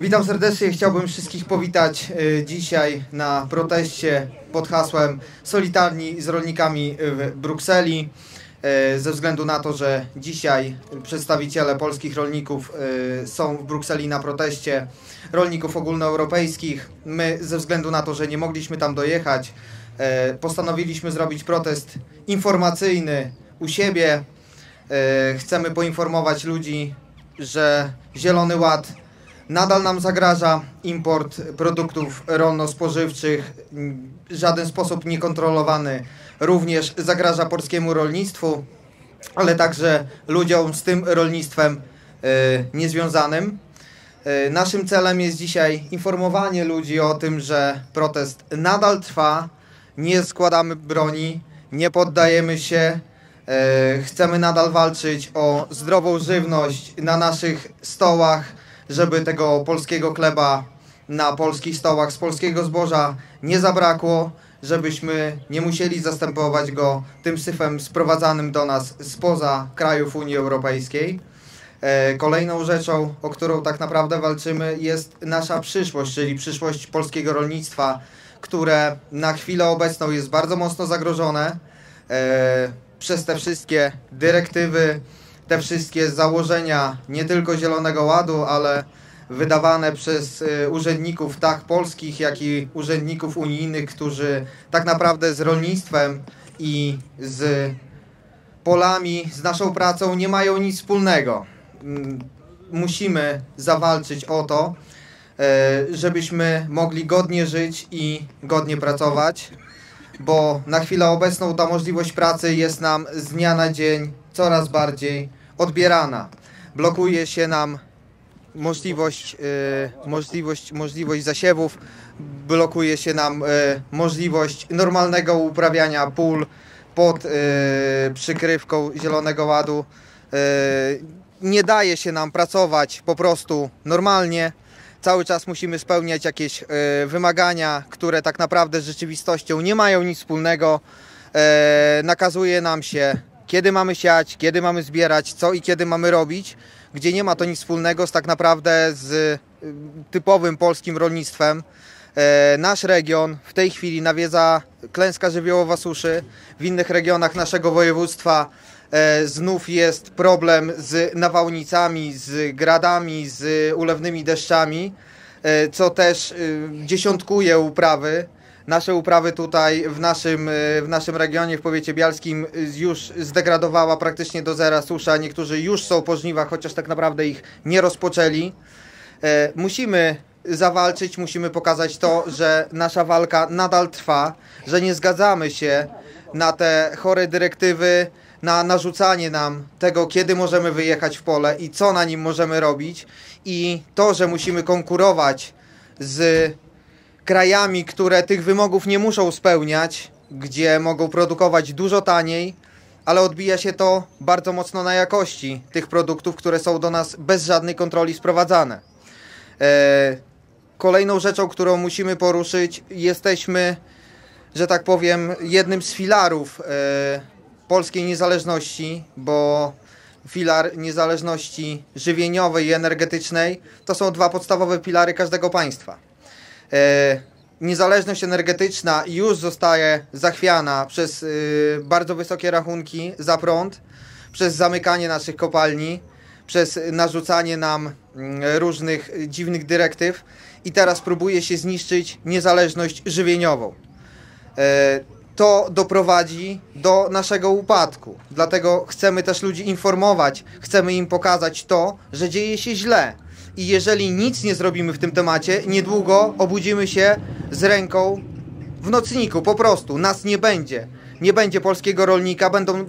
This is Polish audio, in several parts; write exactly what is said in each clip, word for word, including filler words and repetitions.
Witam serdecznie, chciałbym wszystkich powitać dzisiaj na proteście pod hasłem Solidarni z rolnikami w Brukseli. Ze względu na to, że dzisiaj przedstawiciele polskich rolników są w Brukseli na proteście rolników ogólnoeuropejskich, my ze względu na to, że nie mogliśmy tam dojechać, postanowiliśmy zrobić protest informacyjny u siebie. Chcemy poinformować ludzi, że Zielony Ład nadal nam zagraża, import produktów rolno-spożywczych w żaden sposób niekontrolowany również zagraża polskiemu rolnictwu, ale także ludziom z tym rolnictwem niezwiązanym. Naszym celem jest dzisiaj informowanie ludzi o tym, że protest nadal trwa, nie składamy broni, nie poddajemy się. Chcemy nadal walczyć o zdrową żywność na naszych stołach, żeby tego polskiego chleba na polskich stołach z polskiego zboża nie zabrakło, żebyśmy nie musieli zastępować go tym syfem sprowadzanym do nas spoza krajów Unii Europejskiej. Kolejną rzeczą, o którą tak naprawdę walczymy, jest nasza przyszłość, czyli przyszłość polskiego rolnictwa, które na chwilę obecną jest bardzo mocno zagrożone przez te wszystkie dyrektywy, te wszystkie założenia nie tylko Zielonego Ładu, ale wydawane przez urzędników tak polskich, jak i urzędników unijnych, którzy tak naprawdę z rolnictwem i z polami, z naszą pracą nie mają nic wspólnego. Musimy zawalczyć o to, żebyśmy mogli godnie żyć i godnie pracować, bo na chwilę obecną ta możliwość pracy jest nam z dnia na dzień coraz bardziej odbierana. Blokuje się nam możliwość, y, możliwość, możliwość zasiewów, blokuje się nam y, możliwość normalnego uprawiania pól pod y, przykrywką Zielonego Ładu. Y, nie daje się nam pracować po prostu normalnie. Cały czas musimy spełniać jakieś y, wymagania, które tak naprawdę z rzeczywistością nie mają nic wspólnego. Y, nakazuje nam się, kiedy mamy siać, kiedy mamy zbierać, co i kiedy mamy robić, gdzie nie ma to nic wspólnego z tak naprawdę z typowym polskim rolnictwem. Nasz region w tej chwili nawiedza klęska żywiołowa suszy. W innych regionach naszego województwa znów jest problem z nawałnicami, z gradami, z ulewnymi deszczami, co też dziesiątkuje uprawy. Nasze uprawy tutaj w naszym, w naszym regionie, w powiecie bialskim, już zdegradowała praktycznie do zera susza. Niektórzy już są po żniwach, chociaż tak naprawdę ich nie rozpoczęli. Musimy zawalczyć, musimy pokazać to, że nasza walka nadal trwa, że nie zgadzamy się na te chore dyrektywy, na narzucanie nam tego, kiedy możemy wyjechać w pole i co na nim możemy robić. I to, że musimy konkurować z krajami, które tych wymogów nie muszą spełniać, gdzie mogą produkować dużo taniej, ale odbija się to bardzo mocno na jakości tych produktów, które są do nas bez żadnej kontroli sprowadzane. Kolejną rzeczą, którą musimy poruszyć, jesteśmy, że tak powiem, jednym z filarów polskiej niezależności, bo filar niezależności żywieniowej i energetycznej to są dwa podstawowe filary każdego państwa. Niezależność energetyczna już zostaje zachwiana przez bardzo wysokie rachunki za prąd, przez zamykanie naszych kopalni, przez narzucanie nam różnych dziwnych dyrektyw i teraz próbuje się zniszczyć niezależność żywieniową. To doprowadzi do naszego upadku, dlatego chcemy też ludzi informować, chcemy im pokazać to, że dzieje się źle. I jeżeli nic nie zrobimy w tym temacie, niedługo obudzimy się z ręką w nocniku, po prostu. Nas nie będzie. Nie będzie polskiego rolnika. Będą,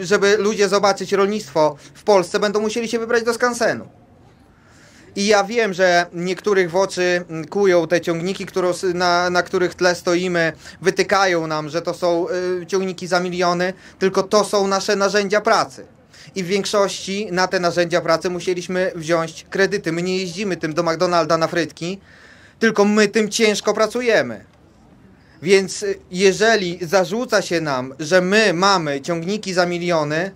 żeby ludzie zobaczyć rolnictwo w Polsce, będą musieli się wybrać do skansenu. I ja wiem, że niektórych w oczy kują te ciągniki, które, na, na których tle stoimy, wytykają nam, że to są y, ciągniki za miliony, tylko to są nasze narzędzia pracy. I w większości na te narzędzia pracy musieliśmy wziąć kredyty. My nie jeździmy tym do McDonalda na frytki, tylko my tym ciężko pracujemy. Więc jeżeli zarzuca się nam, że my mamy ciągniki za miliony,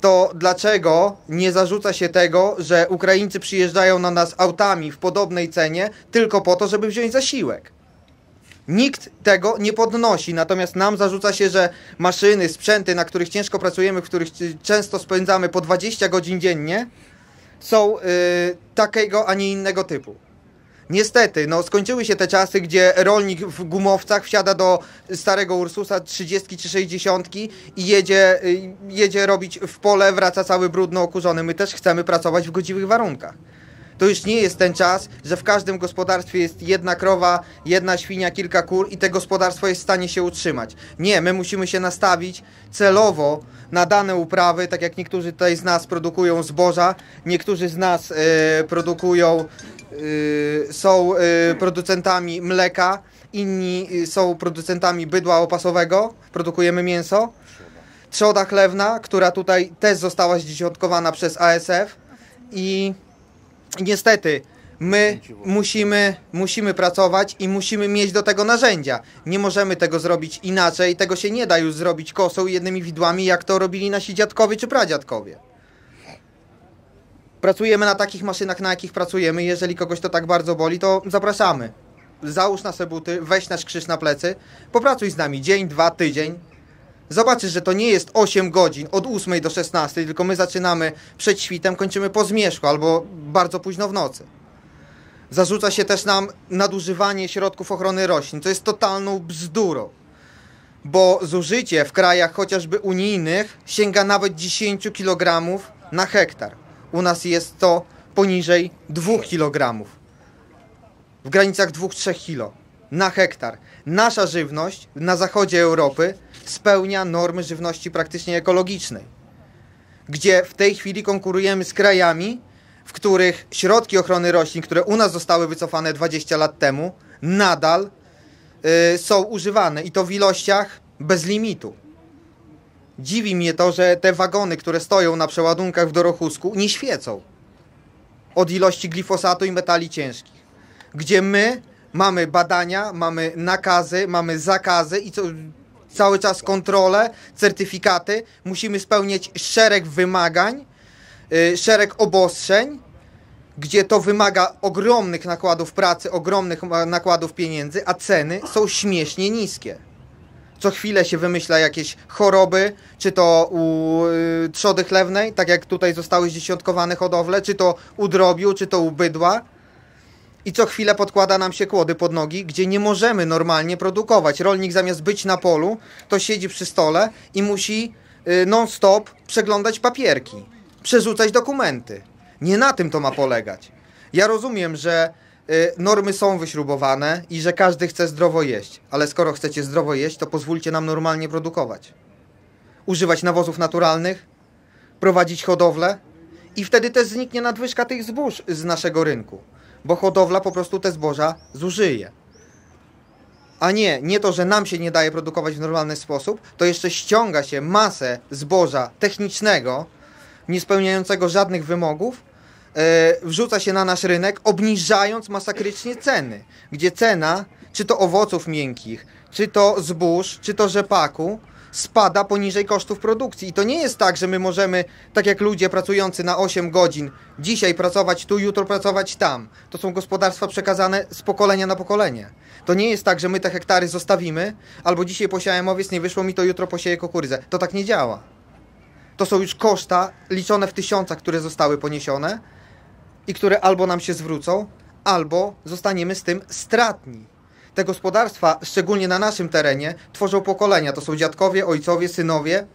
to dlaczego nie zarzuca się tego, że Ukraińcy przyjeżdżają na nas autami w podobnej cenie tylko po to, żeby wziąć zasiłek? Nikt tego nie podnosi, natomiast nam zarzuca się, że maszyny, sprzęty, na których ciężko pracujemy, w których często spędzamy po dwadzieścia godzin dziennie, są yy, takiego, a nie innego typu. Niestety, no skończyły się te czasy, gdzie rolnik w gumowcach wsiada do starego Ursusa trzydziestki czy sześćdziesiątki i jedzie, yy, jedzie robić w pole, wraca cały brudno okurzony. My też chcemy pracować w godziwych warunkach. To już nie jest ten czas, że w każdym gospodarstwie jest jedna krowa, jedna świnia, kilka kur i te gospodarstwo jest w stanie się utrzymać. Nie, my musimy się nastawić celowo na dane uprawy, tak jak niektórzy tutaj z nas produkują zboża, niektórzy z nas y, produkują, y, są y, producentami mleka, inni są producentami bydła opasowego, produkujemy mięso, trzoda chlewna, która tutaj też została zdziesiątkowana przez A S F i... Niestety, my musimy, musimy pracować i musimy mieć do tego narzędzia. Nie możemy tego zrobić inaczej, tego się nie da już zrobić kosą i jednymi widłami, jak to robili nasi dziadkowie czy pradziadkowie. Pracujemy na takich maszynach, na jakich pracujemy. Jeżeli kogoś to tak bardzo boli, to zapraszamy. Załóż nasze buty, weź nasz krzyż na plecy, popracuj z nami dzień, dwa, tydzień. Zobaczysz, że to nie jest osiem godzin od ósmej do szesnastej, tylko my zaczynamy przed świtem, kończymy po zmierzchu albo bardzo późno w nocy. Zarzuca się też nam nadużywanie środków ochrony roślin. To jest totalną bzdurą, bo zużycie w krajach chociażby unijnych sięga nawet dziesięć kilogramów na hektar. U nas jest to poniżej dwóch kilogramów, w granicach dwóch do trzech kilogramów na hektar. Nasza żywność na zachodzie Europy spełnia normy żywności praktycznie ekologicznej, gdzie w tej chwili konkurujemy z krajami, w których środki ochrony roślin, które u nas zostały wycofane dwadzieścia lat temu, nadal y, są używane i to w ilościach bez limitu. Dziwi mnie to, że te wagony, które stoją na przeładunkach w Dorohusku, nie świecą od ilości glifosatu i metali ciężkich, gdzie my mamy badania, mamy nakazy, mamy zakazy i co, cały czas kontrole, certyfikaty. Musimy spełniać szereg wymagań, yy, szereg obostrzeń, gdzie to wymaga ogromnych nakładów pracy, ogromnych nakładów pieniędzy, a ceny są śmiesznie niskie. Co chwilę się wymyśla jakieś choroby, czy to u yy, trzody chlewnej, tak jak tutaj zostały zdziesiątkowane hodowle, czy to u drobiu, czy to u bydła. I co chwilę podkłada nam się kłody pod nogi, gdzie nie możemy normalnie produkować. Rolnik zamiast być na polu, to siedzi przy stole i musi non-stop przeglądać papierki, przerzucać dokumenty. Nie na tym to ma polegać. Ja rozumiem, że normy są wyśrubowane i że każdy chce zdrowo jeść, ale skoro chcecie zdrowo jeść, to pozwólcie nam normalnie produkować. Używać nawozów naturalnych, prowadzić hodowlę i wtedy też zniknie nadwyżka tych zbóż z naszego rynku. Bo hodowla po prostu te zboża zużyje. A nie, nie to, że nam się nie daje produkować w normalny sposób, to jeszcze ściąga się masę zboża technicznego, niespełniającego żadnych wymogów, yy, wrzuca się na nasz rynek, obniżając masakrycznie ceny, gdzie cena, czy to owoców miękkich, czy to zbóż, czy to rzepaku, spada poniżej kosztów produkcji. I to nie jest tak, że my możemy, tak jak ludzie pracujący na osiem godzin, dzisiaj pracować tu, jutro pracować tam. To są gospodarstwa przekazane z pokolenia na pokolenie. To nie jest tak, że my te hektary zostawimy, albo dzisiaj posiałem owiec, nie wyszło mi to, jutro posieję kukurydzę. To tak nie działa. To są już koszta liczone w tysiącach, które zostały poniesione i które albo nam się zwrócą, albo zostaniemy z tym stratni. Te gospodarstwa, szczególnie na naszym terenie, tworzą pokolenia. To są dziadkowie, ojcowie, synowie.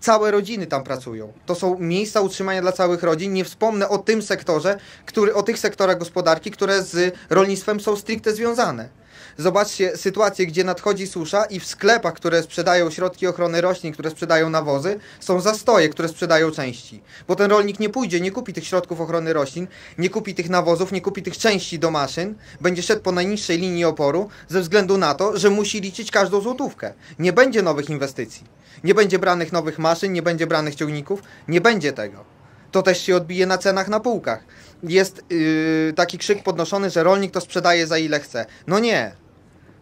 Całe rodziny tam pracują. To są miejsca utrzymania dla całych rodzin. Nie wspomnę o tym sektorze, który, o tych sektorach gospodarki, które z rolnictwem są stricte związane. Zobaczcie sytuację, gdzie nadchodzi susza i w sklepach, które sprzedają środki ochrony roślin, które sprzedają nawozy, są zastoje, które sprzedają części. Bo ten rolnik nie pójdzie, nie kupi tych środków ochrony roślin, nie kupi tych nawozów, nie kupi tych części do maszyn, będzie szedł po najniższej linii oporu ze względu na to, że musi liczyć każdą złotówkę. Nie będzie nowych inwestycji, nie będzie branych nowych maszyn, nie będzie branych ciągników, nie będzie tego. To też się odbije na cenach na półkach. Jest yy, taki krzyk podnoszony, że rolnik to sprzedaje za ile chce. No nie.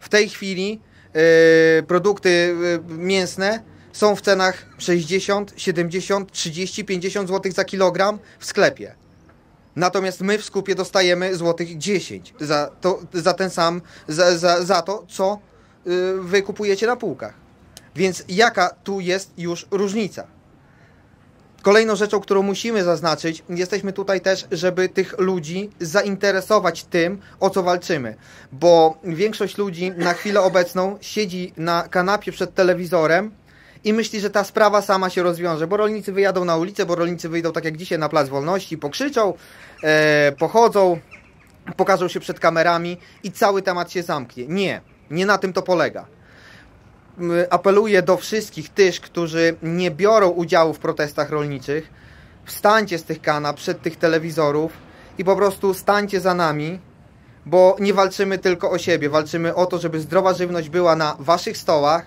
W tej chwili yy, produkty yy, mięsne są w cenach sześćdziesiąt, siedemdziesiąt, trzydzieści, pięćdziesiąt zł za kilogram w sklepie. Natomiast my w skupie dostajemy złotych dziesięć za, to, za ten sam, za, za, za to, co yy, wy kupujecie na półkach. Więc jaka tu jest już różnica? Kolejną rzeczą, którą musimy zaznaczyć, jesteśmy tutaj też, żeby tych ludzi zainteresować tym, o co walczymy. Bo większość ludzi na chwilę obecną siedzi na kanapie przed telewizorem i myśli, że ta sprawa sama się rozwiąże, bo rolnicy wyjadą na ulicę, bo rolnicy wyjdą tak jak dzisiaj na Plac Wolności, pokrzyczą, e, pochodzą, pokażą się przed kamerami i cały temat się zamknie. Nie, nie na tym to polega. Apeluję do wszystkich tych, którzy nie biorą udziału w protestach rolniczych, wstańcie z tych kanap, przed tych telewizorów i po prostu stańcie za nami, bo nie walczymy tylko o siebie, walczymy o to, żeby zdrowa żywność była na waszych stołach,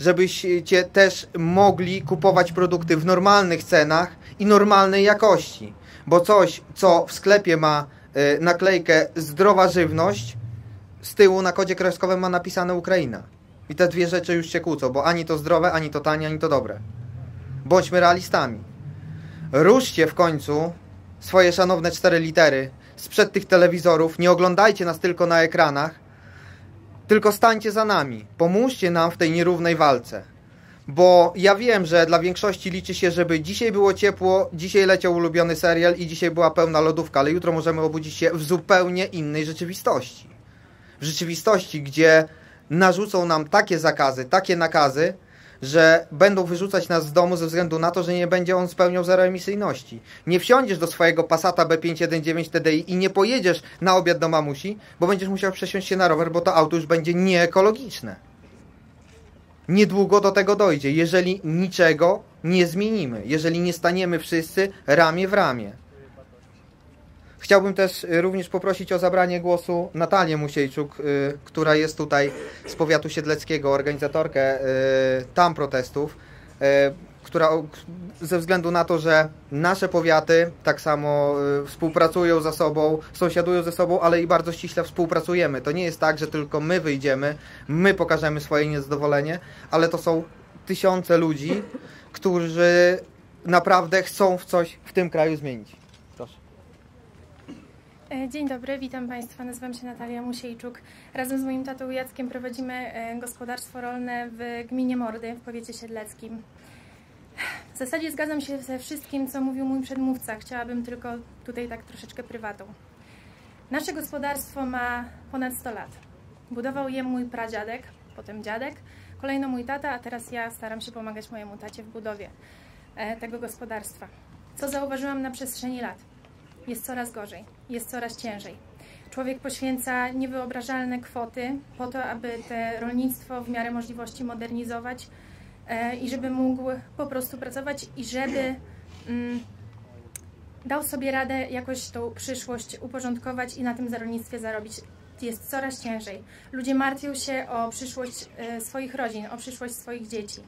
żebyście też mogli kupować produkty w normalnych cenach i normalnej jakości, bo coś, co w sklepie ma naklejkę zdrowa żywność, z tyłu na kodzie kreskowym ma napisane Ukraina. I te dwie rzeczy już się kłócą, bo ani to zdrowe, ani to tanie, ani to dobre. Bądźmy realistami. Ruszcie w końcu swoje szanowne cztery litery sprzed tych telewizorów. Nie oglądajcie nas tylko na ekranach, tylko stańcie za nami. Pomóżcie nam w tej nierównej walce. Bo ja wiem, że dla większości liczy się, żeby dzisiaj było ciepło, dzisiaj leciał ulubiony serial i dzisiaj była pełna lodówka, ale jutro możemy obudzić się w zupełnie innej rzeczywistości. W rzeczywistości, gdzie narzucą nam takie zakazy, takie nakazy, że będą wyrzucać nas z domu ze względu na to, że nie będzie on spełniał zeroemisyjności. Nie wsiądziesz do swojego Passata B pięć jeden dziewięć T D I i nie pojedziesz na obiad do mamusi, bo będziesz musiał przesiąść się na rower, bo to auto już będzie nieekologiczne. Niedługo do tego dojdzie, jeżeli niczego nie zmienimy, jeżeli nie staniemy wszyscy ramię w ramię. Chciałbym też również poprosić o zabranie głosu Natalię Musiejczuk, y, która jest tutaj z powiatu siedleckiego, organizatorkę y, tam protestów, y, która ze względu na to, że nasze powiaty tak samo y, współpracują ze sobą, sąsiadują ze sobą, ale i bardzo ściśle współpracujemy. To nie jest tak, że tylko my wyjdziemy, my pokażemy swoje niezadowolenie, ale to są tysiące ludzi, którzy naprawdę chcą w coś w tym kraju zmienić. Dzień dobry, witam Państwa, nazywam się Natalia Musiejczuk. Razem z moim tatą Jackiem prowadzimy gospodarstwo rolne w gminie Mordy, w powiecie siedleckim. W zasadzie zgadzam się ze wszystkim, co mówił mój przedmówca, chciałabym tylko tutaj tak troszeczkę prywatą. Nasze gospodarstwo ma ponad sto lat. Budował je mój pradziadek, potem dziadek, kolejno mój tata, a teraz ja staram się pomagać mojemu tacie w budowie tego gospodarstwa. Co zauważyłam na przestrzeni lat? Jest coraz gorzej, jest coraz ciężej. Człowiek poświęca niewyobrażalne kwoty po to, aby to rolnictwo w miarę możliwości modernizować e, i żeby mógł po prostu pracować i żeby mm, dał sobie radę jakoś tą przyszłość uporządkować i na tym za rolnictwie zarobić. Jest coraz ciężej. Ludzie martwią się o przyszłość e, swoich rodzin, o przyszłość swoich dzieci.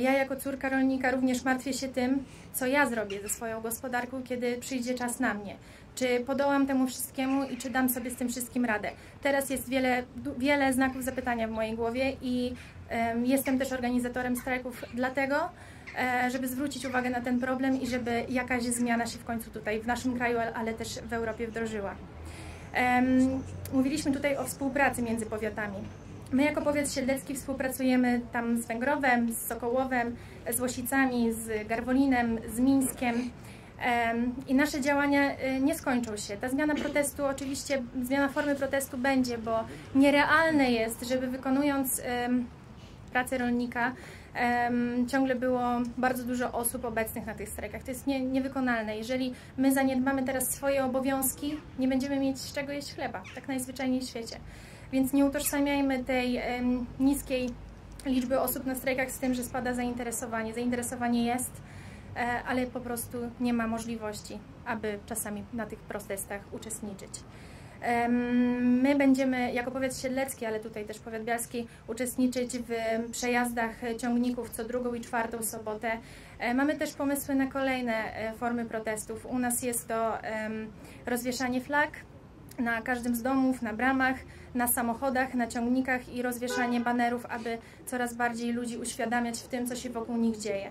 Ja jako córka rolnika również martwię się tym, co ja zrobię ze swoją gospodarką, kiedy przyjdzie czas na mnie. Czy podołam temu wszystkiemu i czy dam sobie z tym wszystkim radę. Teraz jest wiele, wiele znaków zapytania w mojej głowie i um, jestem też organizatorem strajków dlatego, um, żeby zwrócić uwagę na ten problem i żeby jakaś zmiana się w końcu tutaj w naszym kraju, ale też w Europie wdrożyła. Um, mówiliśmy tutaj o współpracy między powiatami. My jako powiat siedlecki współpracujemy tam z Węgrowem, z Sokołowem, z Łosicami, z Garwolinem, z Mińskiem i nasze działania nie skończą się. Ta zmiana protestu oczywiście, zmiana formy protestu będzie, bo nierealne jest, żeby wykonując pracę rolnika ciągle było bardzo dużo osób obecnych na tych strajkach. To jest nie, niewykonalne. Jeżeli my zaniedbamy teraz swoje obowiązki, nie będziemy mieć z czego jeść chleba, tak najzwyczajniej w świecie. Więc nie utożsamiajmy tej y, niskiej liczby osób na strajkach z tym, że spada zainteresowanie. Zainteresowanie jest, y, ale po prostu nie ma możliwości, aby czasami na tych protestach uczestniczyć. Y, my będziemy, jako powiat siedlecki, ale tutaj też powiat bialski, uczestniczyć w przejazdach ciągników co drugą i czwartą sobotę. Y, mamy też pomysły na kolejne y, formy protestów. U nas jest to y, rozwieszanie flag na każdym z domów, na bramach, na samochodach, na ciągnikach i rozwieszanie banerów, aby coraz bardziej ludzi uświadamiać w tym, co się wokół nich dzieje.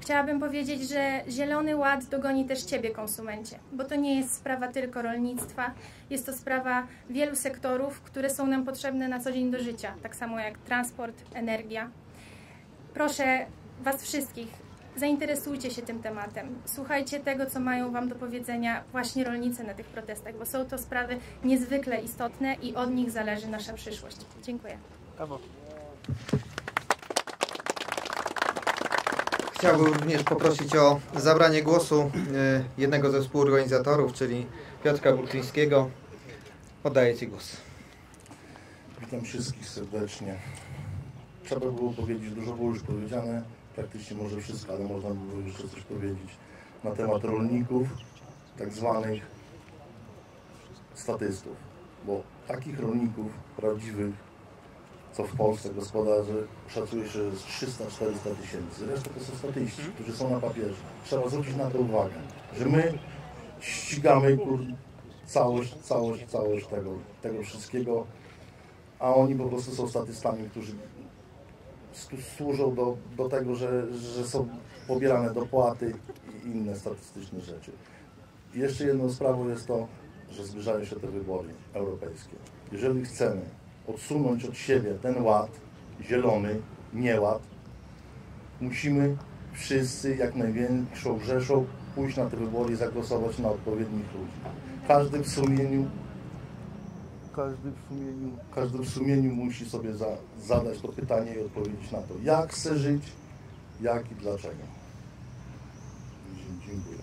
Chciałabym powiedzieć, że Zielony Ład dogoni też Ciebie, konsumencie, bo to nie jest sprawa tylko rolnictwa, jest to sprawa wielu sektorów, które są nam potrzebne na co dzień do życia, tak samo jak transport, energia. Proszę Was wszystkich, zainteresujcie się tym tematem, słuchajcie tego, co mają Wam do powiedzenia właśnie rolnicy na tych protestach, bo są to sprawy niezwykle istotne i od nich zależy nasza przyszłość. Dziękuję. Brawo. Chciałbym również poprosić o zabranie głosu jednego ze współorganizatorów, czyli Piotra Burczyńskiego. Oddaję Ci głos. Witam wszystkich serdecznie. Trzeba było powiedzieć, dużo było już powiedziane, praktycznie może wszystko, ale można było jeszcze coś powiedzieć na temat rolników, tak zwanych statystów, bo takich rolników prawdziwych, co w Polsce gospodarzy, szacuje się z trzysta do czterystu tysięcy. Reszta to są statyści, którzy są na papierze. Trzeba zwrócić na to uwagę, że my ścigamy kur... całość, całość, całość tego, tego wszystkiego, a oni po prostu są statystami, którzy służą do, do tego, że, że są pobierane dopłaty i inne statystyczne rzeczy. I jeszcze jedną sprawą jest to, że zbliżają się te wybory europejskie. Jeżeli chcemy odsunąć od siebie ten ład, zielony nieład, musimy wszyscy jak największą rzeszą pójść na te wybory i zagłosować na odpowiednich ludzi. Każdy w sumieniu Każdy w, sumieniu, każdy w sumieniu musi sobie za, zadać to pytanie i odpowiedzieć na to, jak chce żyć, jak i dlaczego. Dziękuję.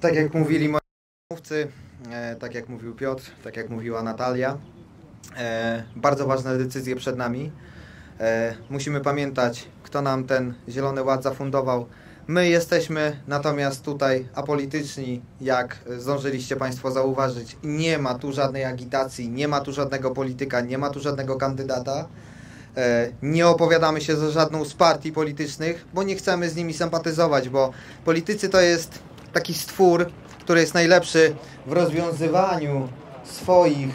Tak jak mówili moi mówcy, e, tak jak mówił Piotr, tak jak mówiła Natalia, e, bardzo ważne decyzje przed nami. E, musimy pamiętać, kto nam ten Zielony Ład zafundował. My jesteśmy natomiast tutaj apolityczni, jak zdążyliście Państwo zauważyć. Nie ma tu żadnej agitacji, nie ma tu żadnego polityka, nie ma tu żadnego kandydata. Nie opowiadamy się za żadną z partii politycznych, bo nie chcemy z nimi sympatyzować, bo politycy to jest taki stwór, który jest najlepszy w rozwiązywaniu swoich,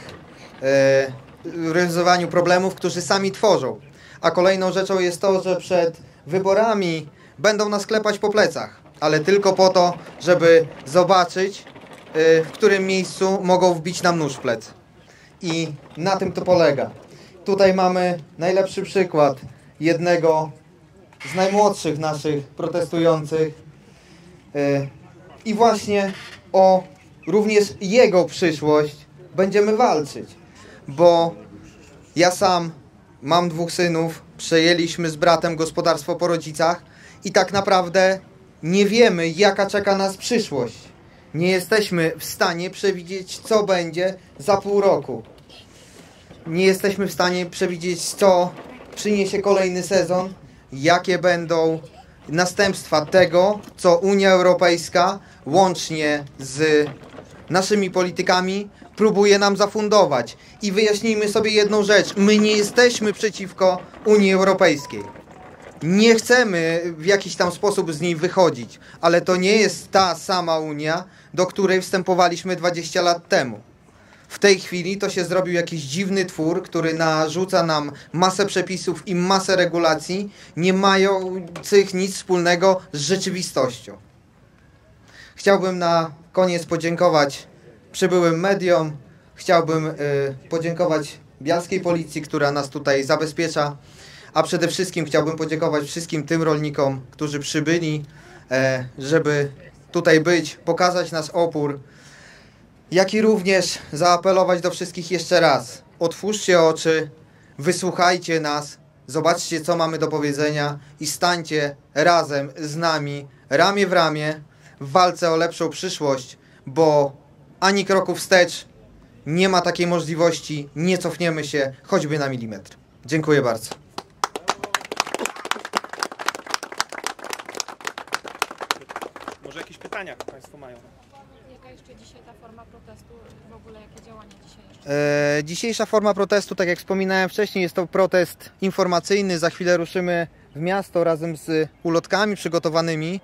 w rozwiązywaniu problemów, którzy sami tworzą. A kolejną rzeczą jest to, że przed wyborami będą nas klepać po plecach, ale tylko po to, żeby zobaczyć, yy, w którym miejscu mogą wbić nam nóż w plec. I na tym to polega. Tutaj mamy najlepszy przykład jednego z najmłodszych naszych protestujących. Yy, I właśnie o również jego przyszłość będziemy walczyć. Bo ja sam mam dwóch synów, przejęliśmy z bratem gospodarstwo po rodzicach. I tak naprawdę nie wiemy, jaka czeka nas przyszłość. Nie jesteśmy w stanie przewidzieć, co będzie za pół roku. Nie jesteśmy w stanie przewidzieć, co przyniesie kolejny sezon, jakie będą następstwa tego, co Unia Europejska, łącznie z naszymi politykami, próbuje nam zafundować. I wyjaśnijmy sobie jedną rzecz. My nie jesteśmy przeciwko Unii Europejskiej. Nie chcemy w jakiś tam sposób z niej wychodzić, ale to nie jest ta sama Unia, do której wstępowaliśmy dwadzieścia lat temu. W tej chwili to się zrobił jakiś dziwny twór, który narzuca nam masę przepisów i masę regulacji, nie mających nic wspólnego z rzeczywistością. Chciałbym na koniec podziękować przybyłym mediom, chciałbym y, podziękować bialskiej policji, która nas tutaj zabezpiecza. A przede wszystkim chciałbym podziękować wszystkim tym rolnikom, którzy przybyli, żeby tutaj być, pokazać nasz opór, jak i również zaapelować do wszystkich jeszcze raz. Otwórzcie oczy, wysłuchajcie nas, zobaczcie, co mamy do powiedzenia i stańcie razem z nami, ramię w ramię, w walce o lepszą przyszłość, bo ani kroku wstecz nie ma takiej możliwości, nie cofniemy się choćby na milimetr. Dziękuję bardzo. Może jakieś pytania Państwo mają? Jaka jeszcze dzisiaj ta forma protestu, w ogóle jakie działania dzisiaj jeszcze? E, dzisiejsza forma protestu, tak jak wspominałem wcześniej, jest to protest informacyjny. Za chwilę ruszymy w miasto razem z ulotkami przygotowanymi.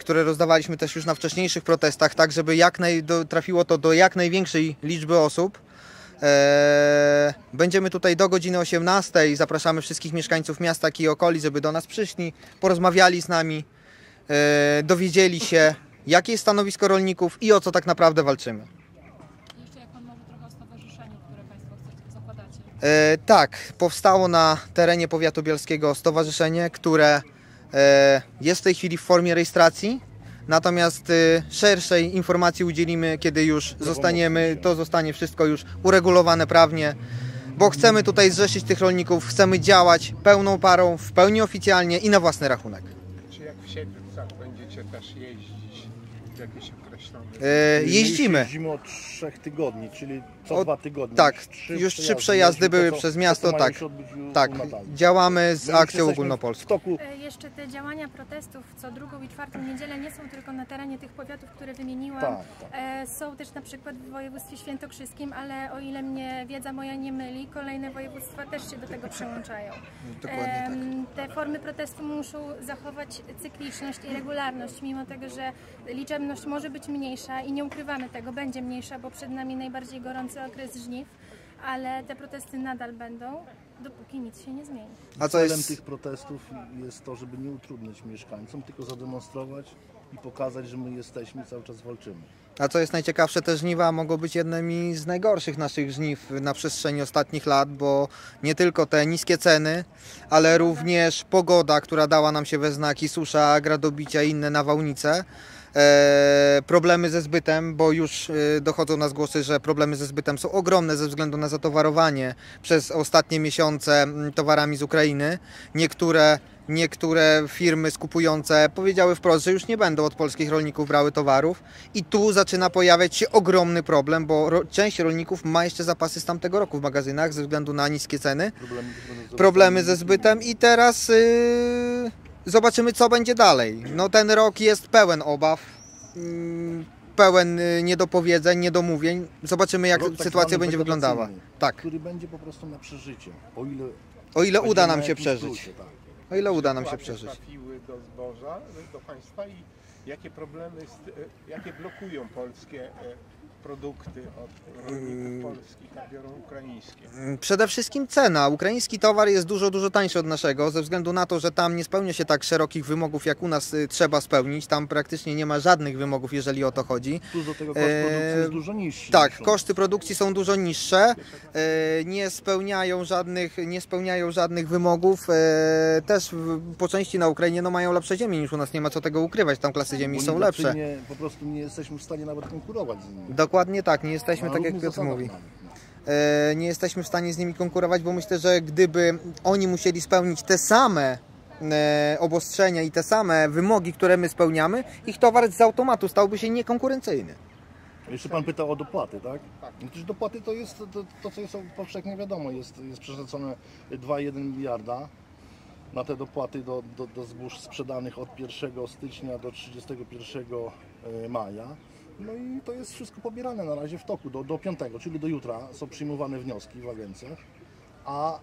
które rozdawaliśmy też już na wcześniejszych protestach, tak żeby jak naj, do, trafiło to do jak największej liczby osób. Eee, będziemy tutaj do godziny osiemnastej. Zapraszamy wszystkich mieszkańców miasta i okolic, żeby do nas przyszli, porozmawiali z nami, eee, dowiedzieli się, jakie jest stanowisko rolników i o co tak naprawdę walczymy. I jeszcze jak Pan może trochę o stowarzyszeniu, które Państwo zakładacie? Eee, tak, powstało na terenie powiatu bielskiego stowarzyszenie, które e, jest w tej chwili w formie rejestracji. Natomiast y, szerszej informacji udzielimy, kiedy już zostaniemy, to zostanie wszystko już uregulowane prawnie, bo chcemy tutaj zrzeszyć tych rolników, chcemy działać pełną parą, w pełni oficjalnie i na własny rachunek. Czy jak w Siedlcach będziecie też jeździć w jakieś określone... Y, jeździmy. Jeździmy od trzech tygodni, czyli co o, dwa tygodnie. Tak, trzy już trzy przejazdy były to, przez miasto, tak, tak, działamy z akcją ogólnopolską. Jeszcze te działania protestów co drugą i czwartą niedzielę nie są tylko na terenie tych powiatów, które wymieniłam. Tak, tak. Są też na przykład w województwie świętokrzyskim, ale o ile mnie wiedza moja nie myli, kolejne województwa też się do tego przyłączają. Dokładnie tak. Te formy protestu muszą zachować cykliczność i regularność, mimo tego, że liczebność może być mniejsza i nie ukrywamy tego, będzie mniejsza, bo przed nami najbardziej gorący okres żniw, ale te protesty nadal będą, dopóki nic się nie zmieni. A co celem jest... tych protestów jest to, żeby nie utrudniać mieszkańcom, tylko zademonstrować i pokazać, że my jesteśmy, cały czas walczymy. A co jest najciekawsze, te żniwa mogą być jednymi z najgorszych naszych żniw na przestrzeni ostatnich lat, bo nie tylko te niskie ceny, ale również pogoda, która dała nam się we znaki, susza, gradobicia i inne nawałnice. E, problemy ze zbytem, bo już e, dochodzą nas głosy, że problemy ze zbytem są ogromne ze względu na zatowarowanie przez ostatnie miesiące m, towarami z Ukrainy. Niektóre, niektóre firmy skupujące powiedziały wprost, że już nie będą od polskich rolników brały towarów i tu zaczyna pojawiać się ogromny problem, bo ro, część rolników ma jeszcze zapasy z tamtego roku w magazynach ze względu na niskie ceny, problemy, problemy ze zbytem i teraz... Yy... Zobaczymy, co będzie dalej. No, ten rok jest pełen obaw, pełen niedopowiedzeń, niedomówień. Zobaczymy, jak rok sytuacja tak będzie wyglądała. Tak. Który będzie po prostu na przeżycie. O ile, o ile uda nam się przeżyć. Krucie, tak. O ile uda nam się przeżyć. Trafiły do zboża, do państwa i jakie problemy, jakie blokują polskie produkty od rolników polskich, a biorą ukraińskie? Przede wszystkim cena. Ukraiński towar jest dużo, dużo tańszy od naszego, ze względu na to, że tam nie spełnia się tak szerokich wymogów, jak u nas trzeba spełnić. Tam praktycznie nie ma żadnych wymogów, jeżeli o to chodzi. Dużo tego koszt produkcji jest dużo niższy. Tak, koszty produkcji są dużo niższe, nie spełniają żadnych, nie spełniają żadnych wymogów. Też po części na Ukrainie no, mają lepsze ziemię niż u nas, nie ma co tego ukrywać. Tam klasy ziemi są lepsze. Nie, po prostu nie jesteśmy w stanie nawet konkurować z nimi. Dokładnie tak, nie jesteśmy, tak jak Piotr mówi, nie jesteśmy w stanie z nimi konkurować, bo myślę, że gdyby oni musieli spełnić te same obostrzenia i te same wymogi, które my spełniamy, ich towar z automatu stałby się niekonkurencyjny. Jeszcze Pan pytał o dopłaty, tak? Tak. Przecież dopłaty to jest to, to co jest powszechnie wiadomo, jest, jest przeszacone dwa przecinek jeden miliarda. Na te dopłaty do, do, do zbóż sprzedanych od pierwszego stycznia do trzydziestego pierwszego maja. No i to jest wszystko pobierane na razie w toku, do, do piątego, czyli do jutra są przyjmowane wnioski w agencjach, a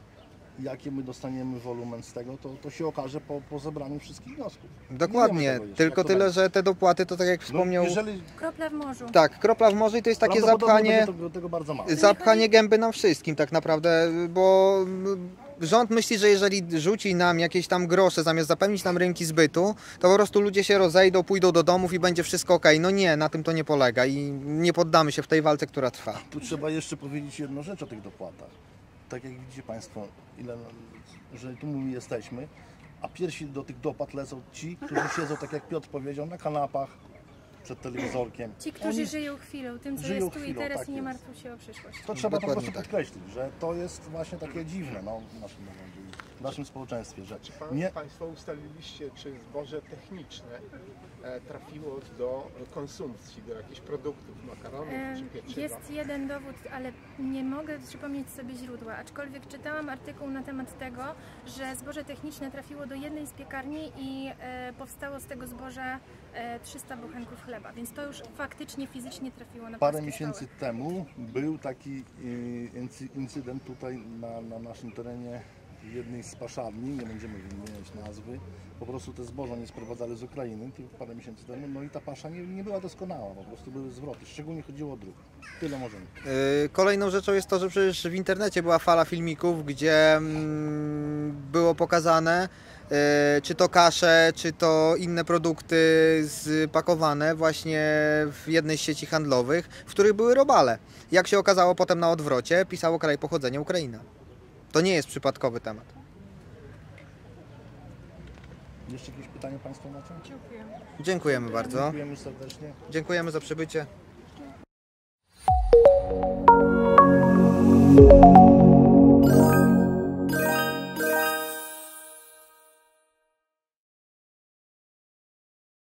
jakie my dostaniemy wolumen z tego, to, to się okaże po, po zebraniu wszystkich wniosków. Dokładnie, jeszcze, tylko tyle, będzie. Że te dopłaty to tak jak wspomniał... No, jeżeli... Kropla w morzu. Tak, kropla w morzu i to jest takie zapchanie, tego, tego bardzo mało. Zapchanie gęby nam wszystkim tak naprawdę, bo... Rząd myśli, że jeżeli rzuci nam jakieś tam grosze, zamiast zapewnić nam rynki zbytu, to po prostu ludzie się rozejdą, pójdą do domów i będzie wszystko okej. Okay. No nie, na tym to nie polega i nie poddamy się w tej walce, która trwa. Tu trzeba jeszcze powiedzieć jedną rzecz o tych dopłatach. Tak jak widzicie Państwo, ile, że tu my jesteśmy, a pierwsi do tych dopłat lecą ci, którzy siedzą, tak jak Piotr powiedział, na kanapach, przed telewizorkiem. Ci, którzy Oni żyją chwilą, tym, co jest tu i teraz, tak i nie martwią się o przyszłość. To trzeba Dokładnie po prostu tak. podkreślić, że to jest właśnie takie dziwne no, w, naszym, w naszym społeczeństwie. Że czy pan, nie... Państwo ustaliliście, czy zboże techniczne e, trafiło do konsumpcji, do jakichś produktów, makaronów e, czy pieczywa? Jest jeden dowód, ale nie mogę przypomnieć sobie źródła, aczkolwiek czytałam artykuł na temat tego, że zboże techniczne trafiło do jednej z piekarni i e, powstało z tego zboża e, trzysta bochenków chleba. Więc to już faktycznie, fizycznie trafiło na parę miesięcy stoły. Temu był taki incydent tutaj na, na naszym terenie jednej z paszarni, nie będziemy wymieniać nazwy, po prostu te zboża nie sprowadzali z Ukrainy tylko parę miesięcy temu, no i ta pasza nie, nie była doskonała, po prostu były zwroty, szczególnie chodziło o druk. Tyle możemy. Kolejną rzeczą jest to, że przecież w internecie była fala filmików, gdzie było pokazane, czy to kasze, czy to inne produkty spakowane właśnie w jednej z sieci handlowych, w których były robale. Jak się okazało potem na odwrocie, pisało kraj pochodzenia Ukraina. To nie jest przypadkowy temat. Jeszcze jakieś pytania Państwo macie? Dziękujemy. Dziękujemy bardzo. Dziękujemy serdecznie. Dziękujemy za przybycie.